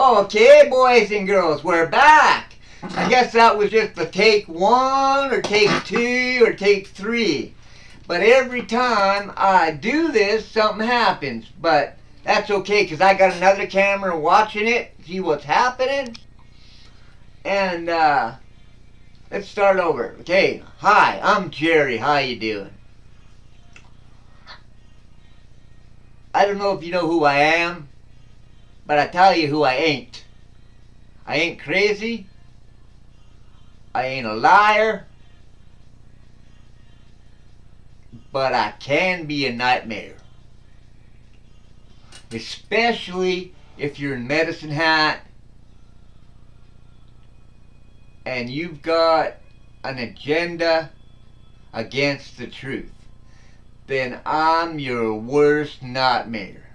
Okay, boys and girls, we're back. I guess that was just the take one or take two or take three. But every time I do this, something happens. But that's okay, because I got another camera watching it, see what's happening. And let's start over. Okay, hi, I'm Jerry. How you doing? I don't know if you know who I am, but I tell you who I ain't. I ain't crazy. I ain't a liar. But I can be a nightmare. Especially if you're in Medicine Hat and you've got an agenda against the truth. Then I'm your worst nightmare.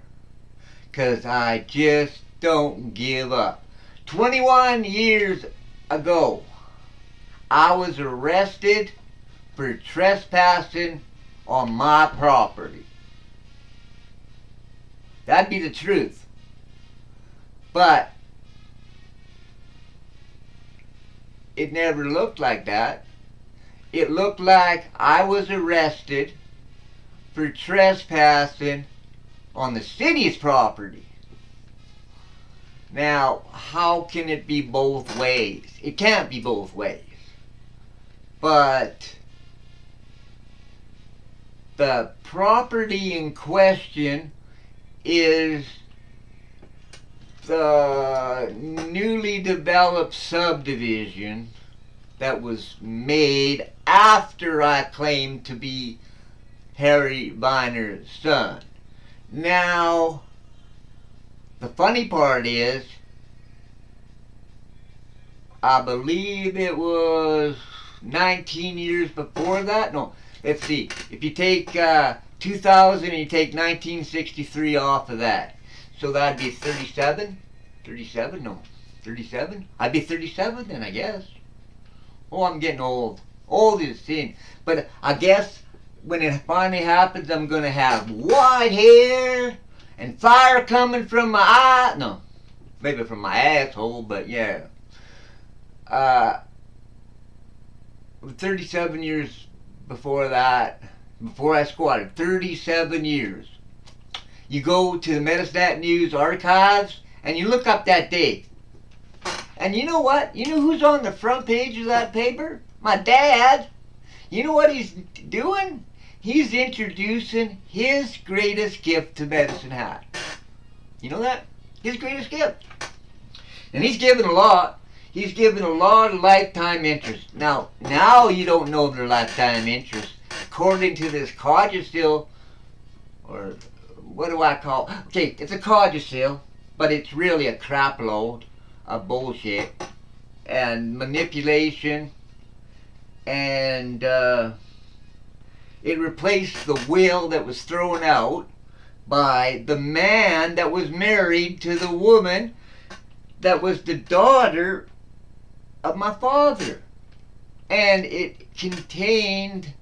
'Cause I just don't give up. 21 years ago, I was arrested for trespassing on my property. That'd be the truth. But it never looked like that. It looked like I was arrested for trespassing on the city's property. Now, how can it be both ways? It can't be both ways. But the property in question is the newly developed subdivision that was made after I claimed to be Harry Viner's son. Now, the funny part is, I believe it was 19 years before that. No, let's see. If you take 2000 and you take 1963 off of that, so that'd be 37. 37? No, 37. I'd be 37 then, I guess. Oh, I'm getting old. Old is sin. But I guess when it finally happens, I'm gonna have white hair and fire coming from my eye. No, maybe from my asshole, but yeah. 37 years before that, before I squatted, 37 years. You go to the Medistat News archives and you look up that date. And you know what? You know who's on the front page of that paper? My dad. You know what he's doing? He's introducing his greatest gift to Medicine Hat. You know that? His greatest gift. And he's giving a lot. He's given a lot of lifetime interest. Now you don't know their lifetime interest. According to this codicil, or what do I call? Okay, it's a codicil, but it's really a crap load of bullshit and manipulation. And it replaced the will that was thrown out by the man that was married to the woman that was the daughter of my father, and it contained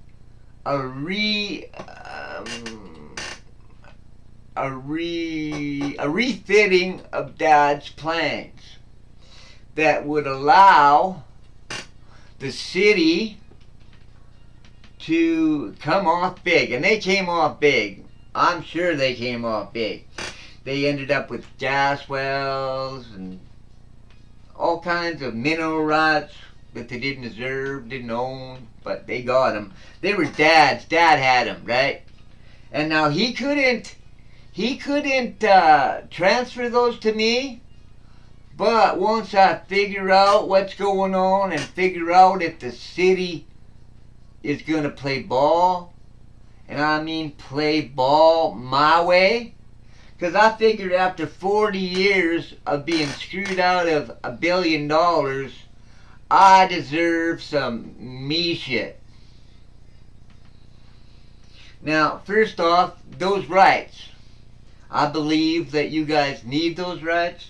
a refitting of Dad's plans that would allow the city to come off big, and they came off big. I'm sure they came off big. They ended up with gas wells and all kinds of mineral rights that they didn't deserve, didn't own, but they got them. They were Dad's. Dad had them, right? And now he couldn't transfer those to me. But once I figure out what's going on and figure out if the city is going to play ball, and I mean play ball my way, because I figured after 40 years of being screwed out of $1 billion, I deserve some me shit. Now, first off, those rights. I believe that you guys need those rights.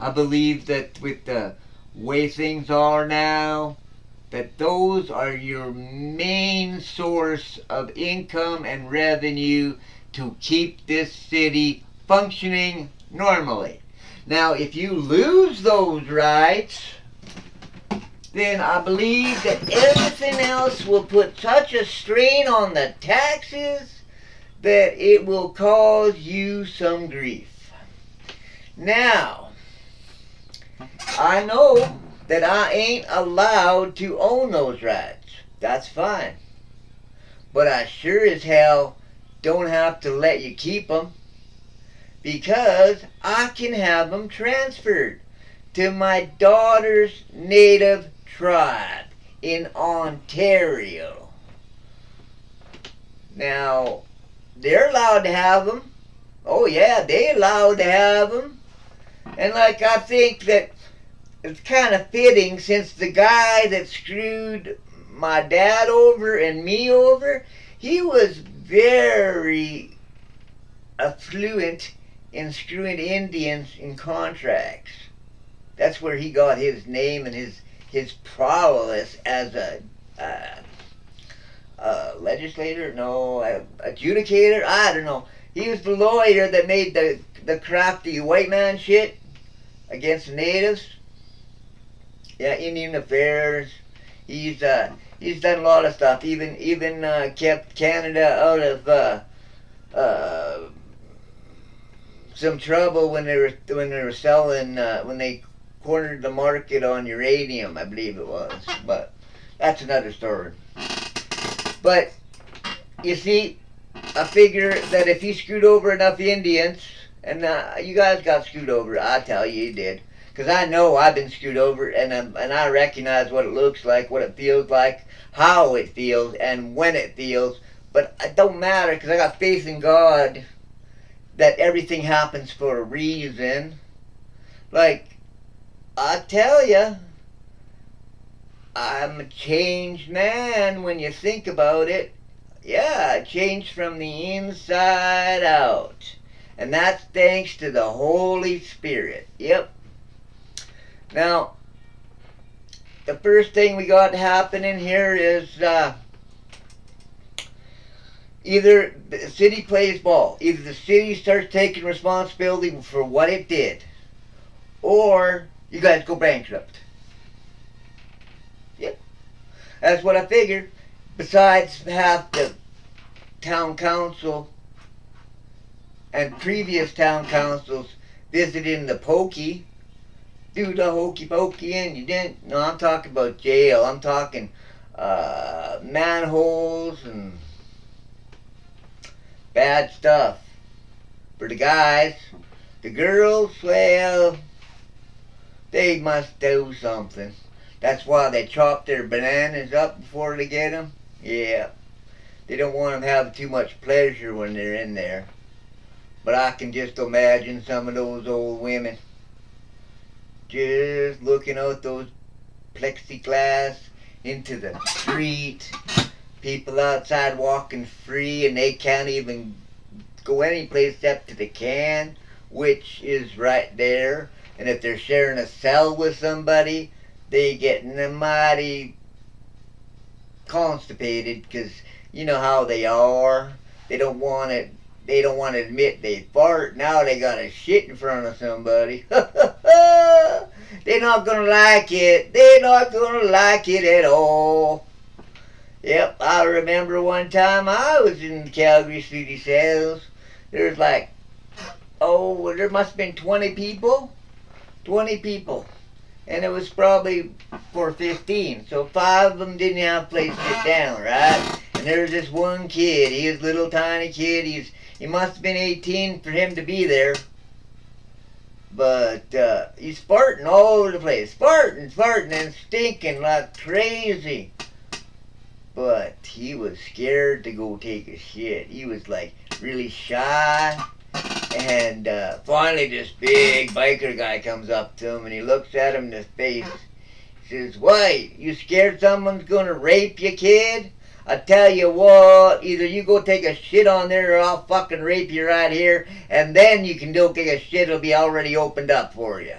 I believe that with the way things are now, that those are your main source of income and revenue to keep this city functioning normally. Now, if you lose those rights, then I believe that everything else will put such a strain on the taxes that it will cause you some grief. Now, I know that I ain't allowed to own those rights. That's fine. But I sure as hell don't have to let you keep them, because I can have them transferred to my daughter's native tribe in Ontario. Now, they're allowed to have them. Oh yeah, they're allowed to have them. And like, I think that it's kind of fitting, since the guy that screwed my dad over and me over, he was very affluent in screwing Indians in contracts. That's where he got his name and his prowess as a legislator, adjudicator, I don't know. He was the lawyer that made the crafty white man shit against the natives. Yeah, Indian Affairs. He's done a lot of stuff. Even kept Canada out of some trouble when they were selling when they cornered the market on uranium, I believe it was. But that's another story. But you see, I figure that if he screwed over enough Indians, and you guys got screwed over, I tell you, you did. Because I know I've been screwed over, and I recognize what it looks like, what it feels like, how it feels, and when it feels. But it don't matter, because I got faith in God that everything happens for a reason. Like, I tell you, I'm a changed man when you think about it. Yeah, I changed from the inside out. And that's thanks to the Holy Spirit. Yep. Now, the first thing we got happening here is either the city plays ball. Either the city starts taking responsibility for what it did, or you guys go bankrupt. Yep. That's what I figured. Besides, half the town council and previous town councils visiting the pokey, do the hokey pokey, and you didn't. No, I'm talking about jail. I'm talking manholes and bad stuff for the guys. The girls, well, they must do something. That's why they chop their bananas up before they get them. Yeah, they don't want them to have too much pleasure when they're in there. But I can just imagine some of those old women just looking out those plexiglass into the street. People outside walking free, and they can't even go any place except to the can, which is right there. And if they're sharing a cell with somebody, they getting mighty constipated, because you know how they are. They don't want it. They don't want to admit they fart. Now they got a shit in front of somebody. They're not going to like it. They're not going to like it at all. Yep, I remember one time I was in Calgary City Cells. There's like, oh, there must have been 20 people. 20 people. And it was probably for 15. So 5 of them didn't have a place to sit down, right? And there was this one kid. He was a little tiny kid. He must have been 18 for him to be there. But he's farting all over the place. Farting, and stinking like crazy. But he was scared to go take a shit. He was like really shy. And finally this big biker guy comes up to him, and he looks at him in the face. He says, "Why, you scared someone's going to rape you, kid? I tell you what, either you go take a shit on there, or I'll fucking rape you right here, and then you can go take a shit. It'll be already opened up for you."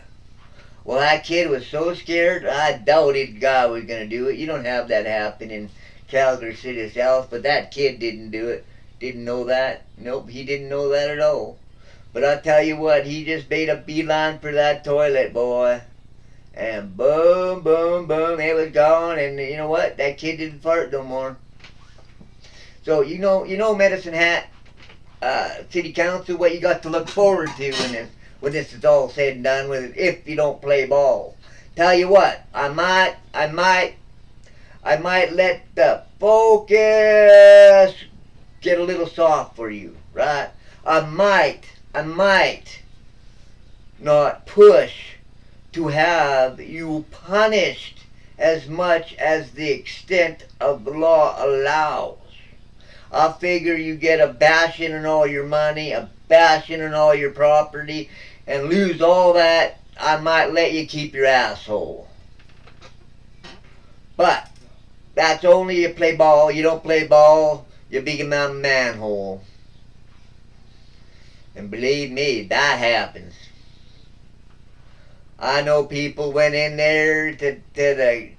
Well, that kid was so scared, I doubted God was going to do it. You don't have that happen in Calgary City South, but that kid didn't do it. Didn't know that. Nope, he didn't know that at all. But I tell you what, he just made a beeline for that toilet, boy. And boom, boom, boom, it was gone. And you know what? That kid didn't fart no more. So, you know, Medicine Hat, City Council, what you got to look forward to when this is all said and done with it, if you don't play ball. Tell you what, I might let the focus get a little soft for you, right? I might not push to have you punished as much as the extent of the law allows. I figure you get a bashing and all your money, a bashing and all your property, and lose all that. I might let you keep your asshole. But that's only you play ball. You don't play ball, you big amount of manhole. And believe me, that happens. I know people went in there to the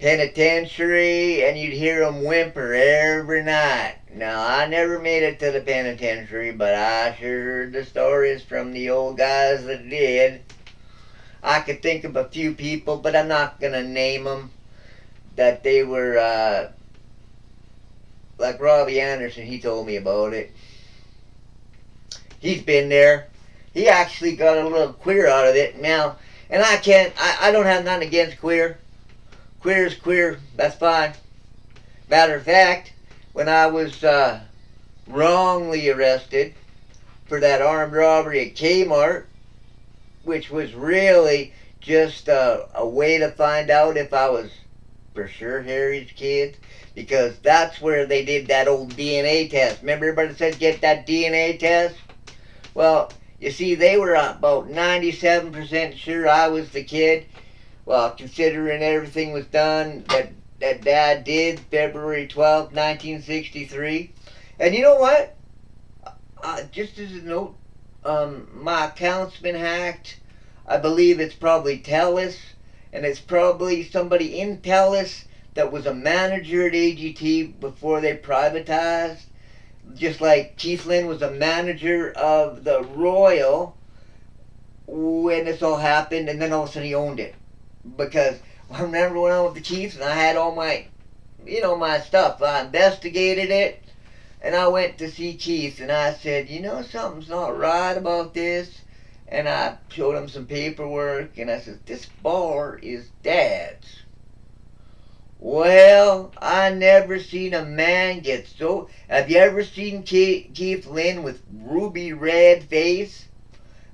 penitentiary, and you'd hear them whimper every night. Now, I never made it to the penitentiary, but I sure heard the stories from the old guys that did. I could think of a few people, but I'm not going to name them, that they were, like Robbie Anderson, he told me about it. He's been there. He actually got a little queer out of it now. And I don't have nothing against queer. Queer is queer. That's fine. Matter of fact, when I was wrongly arrested for that armed robbery at Kmart, which was really just a way to find out if I was for sure Harry's kid, because that's where they did that old DNA test. Remember everybody said get that DNA test? Well, you see, they were about 97% sure I was the kid. Well, considering everything was done that Dad did February 12, 1963. And you know what? Just as a note, my account's been hacked. I believe it's probably TELUS, and it's probably somebody in TELUS that was a manager at AGT before they privatized. Just like Keith Lynn was a manager of the Royal when this all happened, and then all of a sudden he owned it. Because I remember when I was with the Chiefs and I had all my, my stuff. I investigated it, and I went to see Keith, and I said, something's not right about this. And I showed him some paperwork, and I said, this bar is Dad's. Well, I never seen a man get so... Have you ever seen Keith Lynn with ruby red face?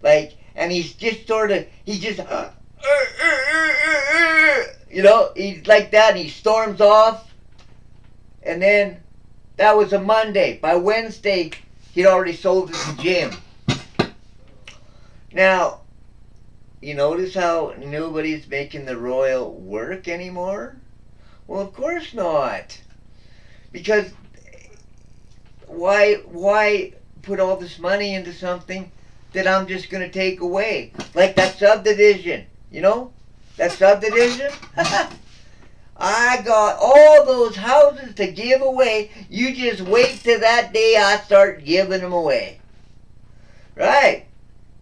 Like, and he's just sort of... He just... he's like that, and he storms off. And then, that was a Monday. By Wednesday, he'd already sold it to the gym. Now, you notice how nobody's making the Royal work anymore? Well, of course not. Because why put all this money into something that I'm just going to take away? Like that subdivision, That subdivision? I got all those houses to give away. You just wait till that day I start giving them away. Right?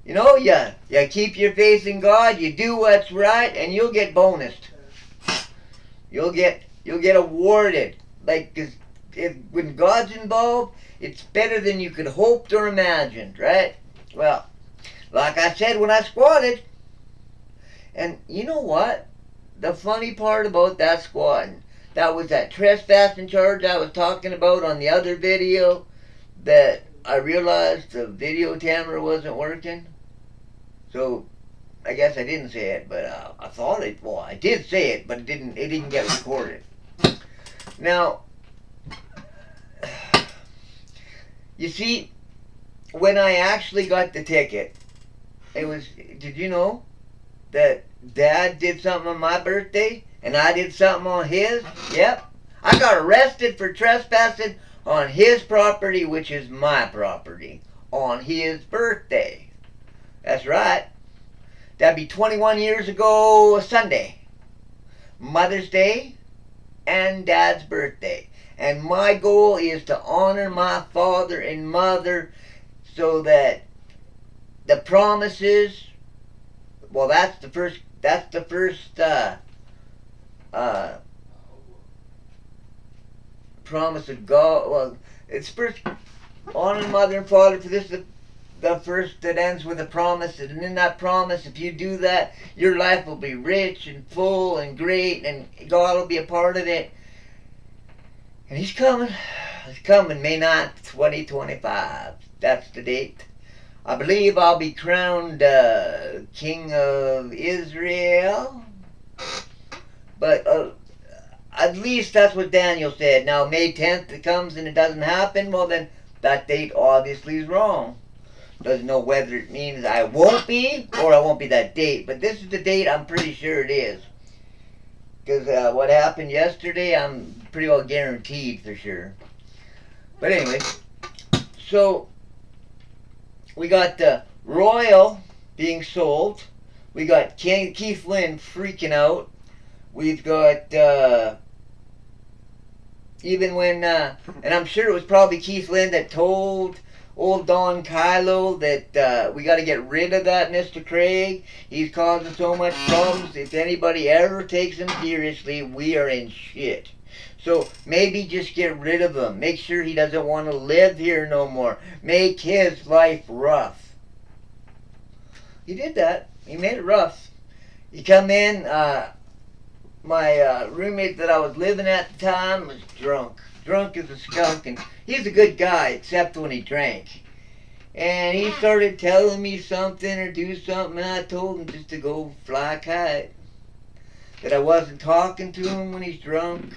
You keep your faith in God, you do what's right, and you'll get bonused. You'll get awarded. Like, 'cause when God's involved, it's better than you could hope or imagined, right? Well, like I said when I squatted, and you know what? The funny part about that squatting, that was that trespassing charge I was talking about on the other video, that I realized the video camera wasn't working. So, I guess I didn't say it, but I thought it. Well, I did say it, but it didn't get recorded. Now, you see, when I actually got the ticket, it was. Did you know that Dad did something on my birthday and I did something on his? Yep, I got arrested for trespassing on his property, which is my property, on his birthday. That's right. That'd be 21 years ago Sunday. Mother's Day and Dad's birthday. And my goal is to honor my father and mother so that the promises, well, that's the first promise of God. Well, it's first honor mother and father, for this is the first that ends with a promise. And in that promise, if you do that, your life will be rich and full and great, and God will be a part of it. And He's coming. He's coming May 9th, 2025. That's the date. I believe I'll be crowned King of Israel. But at least that's what Daniel said. Now, May 10th it comes and it doesn't happen. Well, then that date obviously is wrong. Doesn't know whether it means I won't be or I won't be that date. But this is the date I'm pretty sure it is. Because what happened yesterday, I'm pretty well guaranteed for sure. But anyway, so we got the Royal being sold. We got Keith Lynn freaking out. We've got, even when, and I'm sure it was probably Keith Lynn that told old Don Kylo that we got to get rid of that Mr. Craig. He's causing so much problems. If anybody ever takes him seriously, we are in shit. So maybe just get rid of him. Make sure he doesn't want to live here no more. Make his life rough. He did that. He made it rough. You come in, my roommate that I was living at the time was drunk. Drunk as a skunk, and he's a good guy except when he drank. And he started telling me something or do something, and I told him just to go fly a kite. That I wasn't talking to him when he's drunk,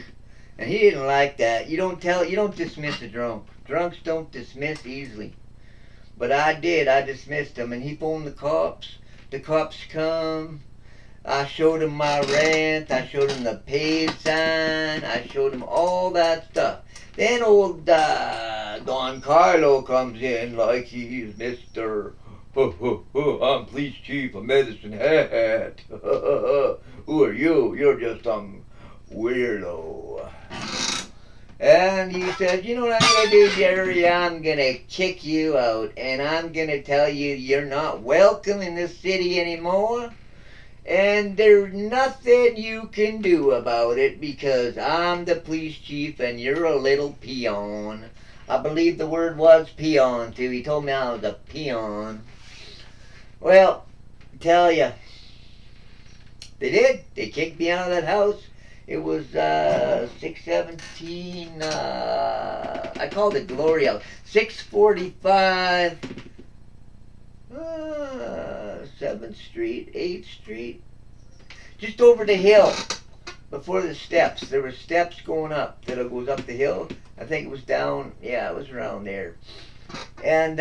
and he didn't like that. You don't dismiss a drunk. Drunks don't dismiss easily. But I did. I dismissed him, and he phoned the cops. The cops come. I showed him my rent, I showed him the paid sign, I showed him all that stuff. Then old Don Carlo comes in like he's Mr. I'm police chief of Medicine Hat. Who are you? You're just some weirdo. And he said, you know what I'm going to do, Jerry? I'm going to kick you out, and I'm going to tell you you're not welcome in this city anymore. And there's nothing you can do about it because I'm the police chief and you're a little peon. I believe the word was peon too. He told me I was a peon. Well, I tell you, they did. They kicked me out of that house. It was 6:17. I called it Glory House. 6:45. 7th Street, 8th Street, just over the hill before the steps. There were steps going up that goes up the hill. I think it was down, yeah, it was around there. And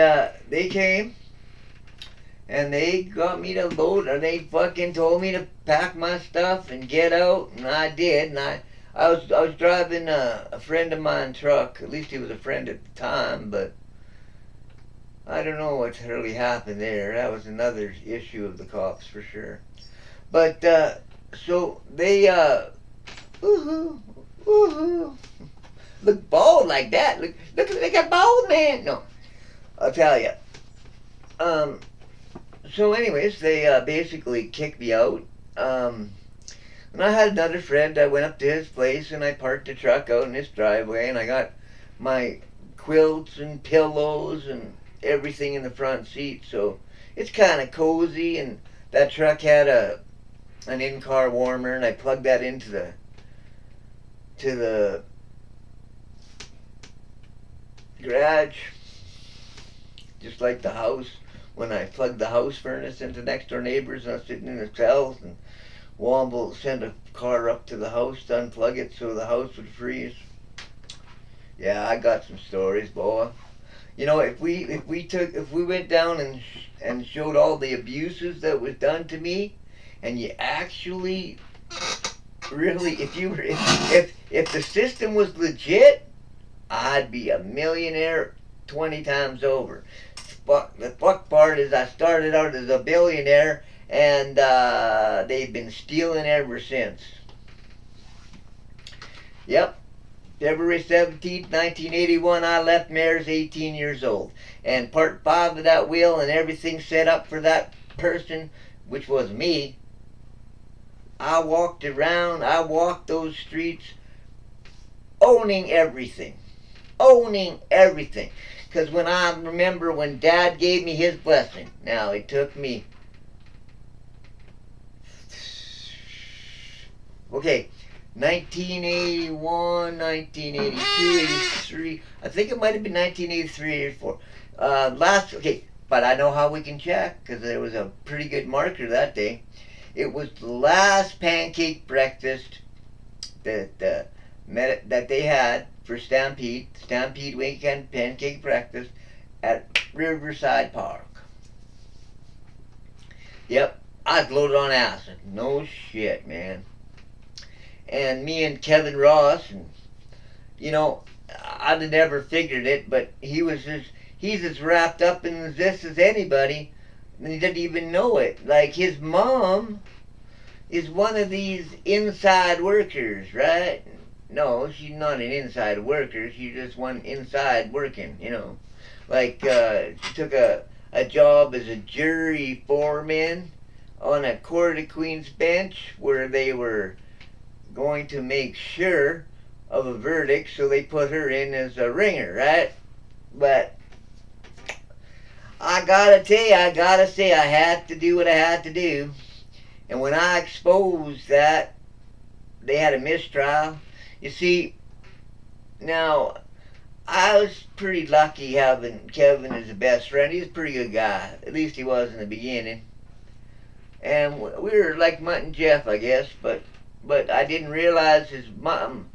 they came and they got me to load, and they fucking told me to pack my stuff and get out, and I did. And I was driving a friend of mine's truck. At least he was a friend at the time, but I don't know what's really happened there. That was another issue of the cops for sure. But, so they, woohoo, woohoo. Look bald like that. Look at bald man. No, I'll tell you. So anyways, they basically kicked me out. And I had another friend. I went up to his place and I parked the truck out in his driveway, and I got my quilts and pillows and everything in the front seat, so it's kind of cozy. And that truck had an in-car warmer, and I plugged that into the garage, just like the house. When I plugged the house furnace into next door neighbors, and I was sitting in the cells, and Womble sent a car up to the house to unplug it so the house would freeze. Yeah, I got some stories, boy. You know, if we went down and showed all the abuses that was done to me, and you actually really, if the system was legit, I'd be a millionaire 20 times over. But the fuck part is, I started out as a billionaire, and they've been stealing ever since. Yep, February 17, 1981, I left Mares 18 years old. And part 5 of that will and everything set up for that person, which was me, I walked around, I walked those streets owning everything. Owning everything. Because when I remember when Dad gave me his blessing, now it took me, okay, 1981, 1982, 83, I think it might have been 1983, 84. Okay, but I know how we can check, because there was a pretty good marker that day. It was the last pancake breakfast that they had for Stampede Weekend Pancake Breakfast at Riverside Park. Yep, I was loaded on acid. No shit, man. And me and Kevin Ross, and you know, I'd have never figured it, but he was he's as wrapped up in this as anybody, and he didn't even know it. Like, his mom is one of these inside workers, right? No, she's not an inside worker. She's just one inside working, you know. Like, she took a job as a jury foreman on a court of Queen's bench where they were going to make sure of a verdict, so they put her in as a ringer, right? But I gotta tell you, I gotta say, I had to do what I had to do. And when I exposed that, they had a mistrial. You see, now, I was pretty lucky having Kevin as the best friend. He was a pretty good guy. At least he was in the beginning. And we were like Mutt and Jeff, I guess. But I didn't realize his mom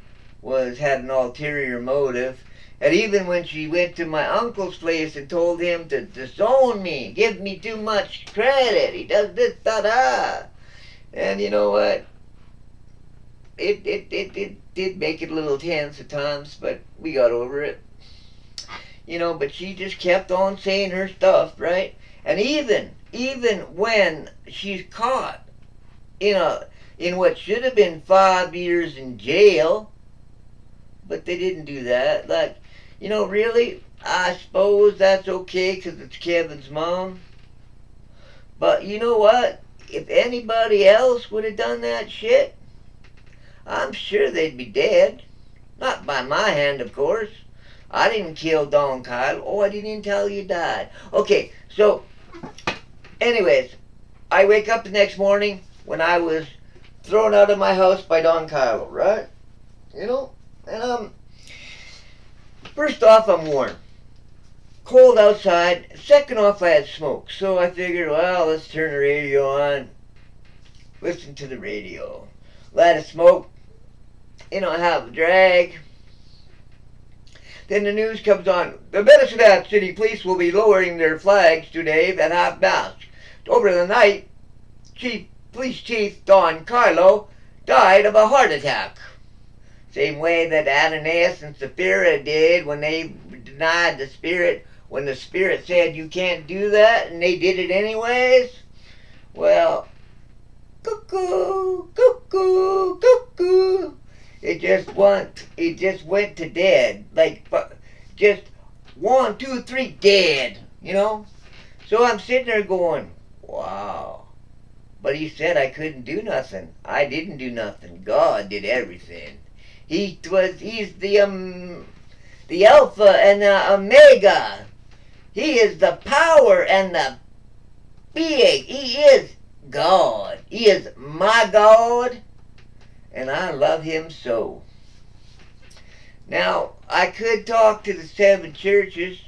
had an ulterior motive. And even when she went to my uncle's place and told him to disown me, give me too much credit, he does this, da-da. And you know what? It did make it a little tense at times, but we got over it. You know, but she just kept on saying her stuff, right? And even when she's caught in what should have been 5 years in jail, but they didn't do that. Like, you know, really, I suppose that's okay because it's Kevin's mom. But you know what? If anybody else would have done that shit, I'm sure they'd be dead. Not by my hand, of course. I didn't kill Don Kyle. Oh, I didn't even tell you died. Okay, so, anyways, I wake up the next morning when I was thrown out of my house by Don Kyle, right? You know? And, first off, I'm warm. Cold outside. Second off, I had smoke. So I figured, well, let's turn the radio on. Listen to the radio. Light a smoke, you know, have a drag. Then the news comes on. The Medicine City Police will be lowering their flags today at half past. Over the night, Police Chief Don Carlo died of a heart attack. Same way that Ananias and Sapphira did when they denied the Spirit, when the Spirit said you can't do that, and they did it anyways. Well, cuckoo, cuckoo, cuckoo. It just went to dead. Like, just 1, 2, 3, dead, you know? So I'm sitting there going, wow. But he said I couldn't do nothing. I didn't do nothing. God did everything. He's the Alpha and the Omega. He is the power and the being. He is God. He is my God, and I love him so. Now, I could talk to the 7 churches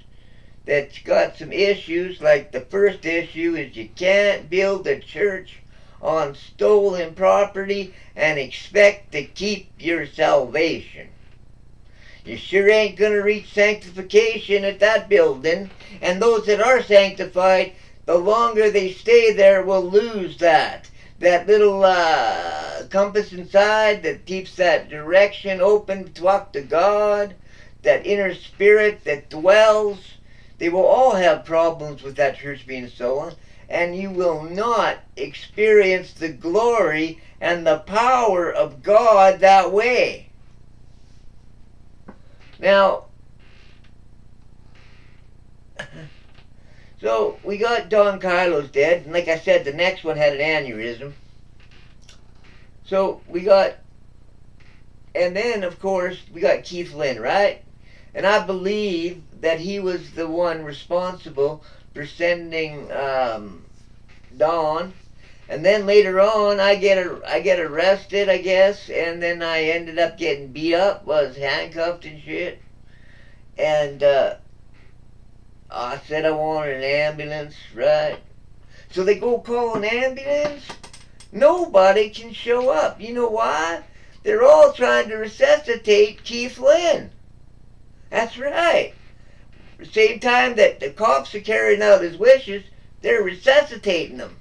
that's got some issues, like the first issue is you can't build a church on stolen property and expect to keep your salvation. You sure ain't going to reach sanctification at that building, and those that are sanctified, the longer they stay there, will lose that little compass inside that keeps that direction open to walk to God, that inner spirit that dwells. They will all have problems with that church being stolen, and you will not experience the glory and the power of God that way. Now, so we got Don Carlos dead, and like I said, the next one had an aneurysm. So we got, and then of course we got Keith Lynn, right? And I believe that he was the one responsible for sending Don. And then later on, I get arrested, I guess, and then I ended up getting beat up, was handcuffed and shit. And I said I wanted an ambulance, right? So they go call an ambulance. Nobody can show up. You know why? They're all trying to resuscitate Keith Lynn. That's right. Same time that the cops are carrying out his wishes, they're resuscitating him.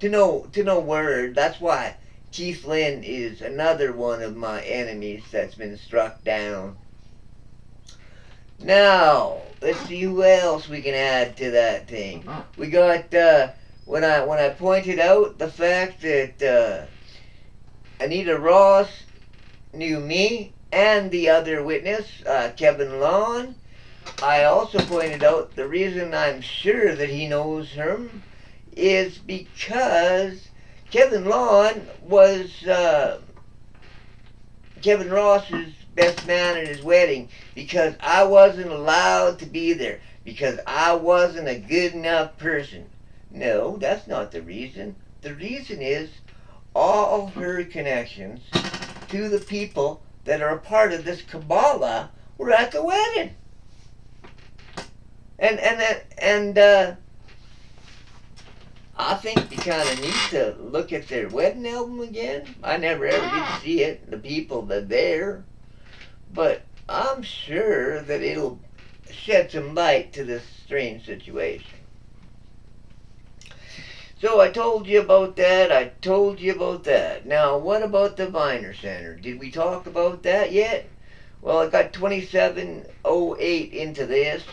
To no word. That's why Keith Lynn is another one of my enemies that's been struck down. Now, let's see who else we can add to that thing. We got when I pointed out the fact that Anita Ross knew me and the other witness, Kevin Lawn. I also pointed out the reason I'm sure that he knows him is because Kevin Lawn was Kevin Ross's best man at his wedding, because I wasn't allowed to be there because I wasn't a good enough person. No, that's not the reason. The reason is all her connections to the people that are a part of this Kabbalah were at the wedding. And I think you kind of need to look at their wedding album again. I never ever did see it, the people that are there. But I'm sure that it'll shed some light to this strange situation. So I told you about that. I told you about that. Now, what about the Viner Center? Did we talk about that yet? Well, I got 2708 into this.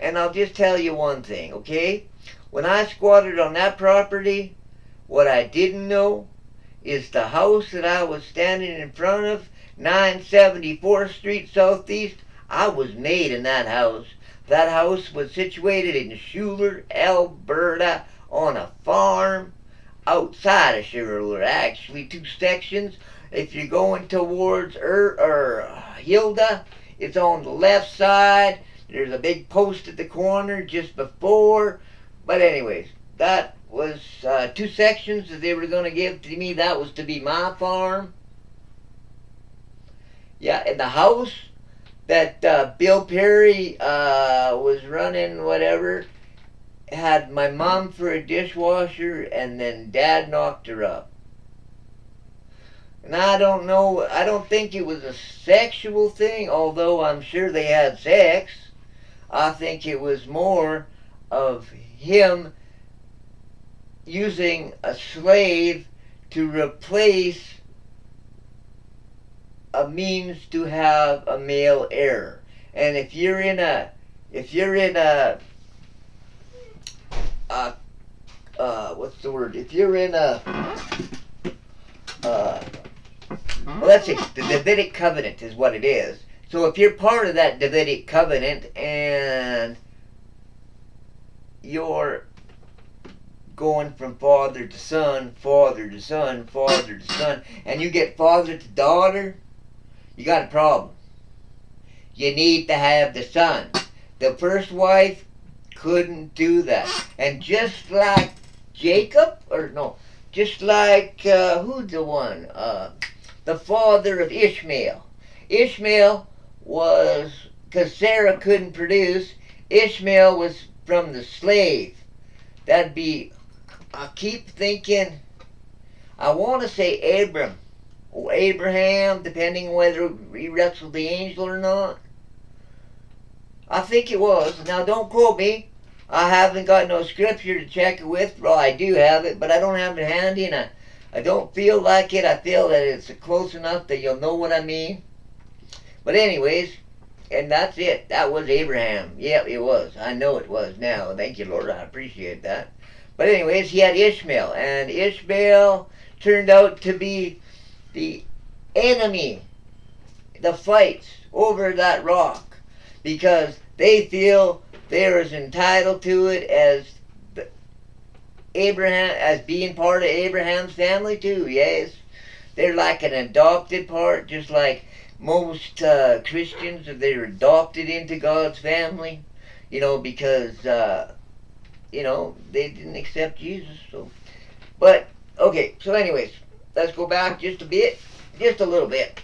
And I'll just tell you one thing, okay? When I squatted on that property, what I didn't know is the house that I was standing in front of, 974th Street Southeast, I was made in that house. That house was situated in Schuyler, Alberta, on a farm outside of Schuyler, actually, 2 sections. If you're going towards Hilda, it's on the left side. There's a big post at the corner just before. But anyways, that was 2 sections that they were going to give to me. That was to be my farm. Yeah, and the house that Bill Perry was running, whatever, had my mom for a dishwasher, and then Dad knocked her up. And I don't know, I don't think it was a sexual thing, although I'm sure they had sex. I think it was more of him using a slave to replace a means to have a male heir. And well, that's it, the Davidic covenant is what it is. So if you're part of that Davidic covenant and you're going from father to son, father to son, father to son, and you get father to daughter, you got a problem. You need to have the son. The first wife couldn't do that. And just like Jacob, or no, just like, who's the one? The father of Ishmael. Ishmael was, because Sarah couldn't produce, Ishmael was from the slave. That'd be, I keep thinking, I want to say Abram or Abraham, depending on whether he wrestled the angel or not. I think it was. Now, don't quote me. I haven't got no scripture to check it with. Well, I do have it, but I don't have it handy, and I don't feel like it. I feel that it's close enough that you'll know what I mean. But anyways, and that's it. That was Abraham. Yeah, it was. I know it was now. Thank you, Lord. I appreciate that. But anyways, he had Ishmael. And Ishmael turned out to be the enemy. The fights over that rock because they feel they're as entitled to it as Abraham, as being part of Abraham's family too. Yes, they're like an adopted part, just like most Christians. They're adopted into God's family, you know, because you know, they didn't accept Jesus. So, but okay. So, anyways, let's go back just a bit, just a little bit.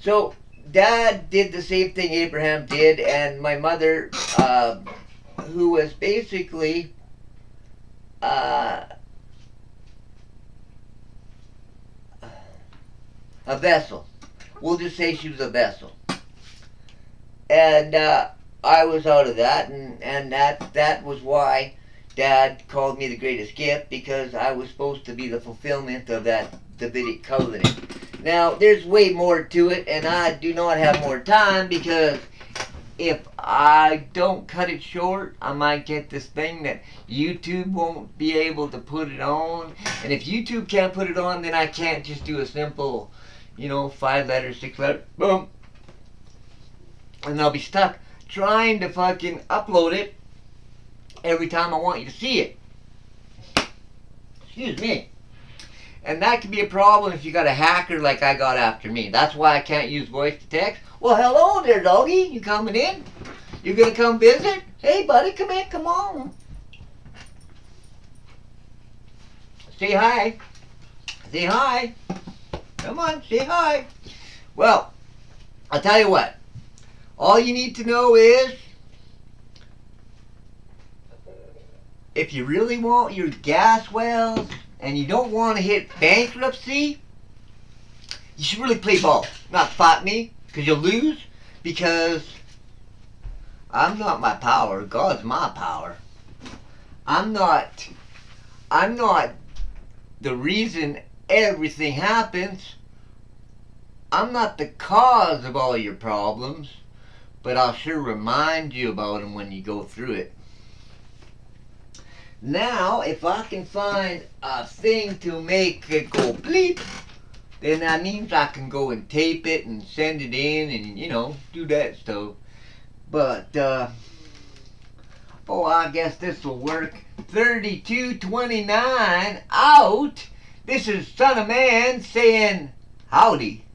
So, Dad did the same thing Abraham did, and my mother, who was basically a vessel. We'll just say she was a vessel. And I was out of that, and that was why Dad called me the greatest gift, because I was supposed to be the fulfillment of that Davidic covenant. Now, there's way more to it, and I do not have more time, because if I don't cut it short, I might get this thing that YouTube won't be able to put it on. And if YouTube can't put it on, then I can't just do a simple, you know, 5 letters, 6 letters, boom. And I'll be stuck trying to fucking upload it every time I want you to see it. Excuse me. And that can be a problem if you got a hacker like I got after me. That's why I can't use voice to text. Well, hello there, doggy. You coming in? You gonna come visit? Hey, buddy, come in. Come on. Say hi. Say hi. Come on, say hi. Well, I'll tell you what. All you need to know is, if you really want your gas wells and you don't want to hit bankruptcy, you should really play ball, not fight me, because you'll lose, because I'm not my power, God's my power. I'm not the reason everything happens. I'm not the cause of all your problems, but I'll sure remind you about them when you go through it. Now, if I can find a thing to make it go bleep, then that means I can go and tape it and send it in and, you know, do that stuff. But, oh, I guess this will work. 32:29 out. This is Son of Man saying howdy.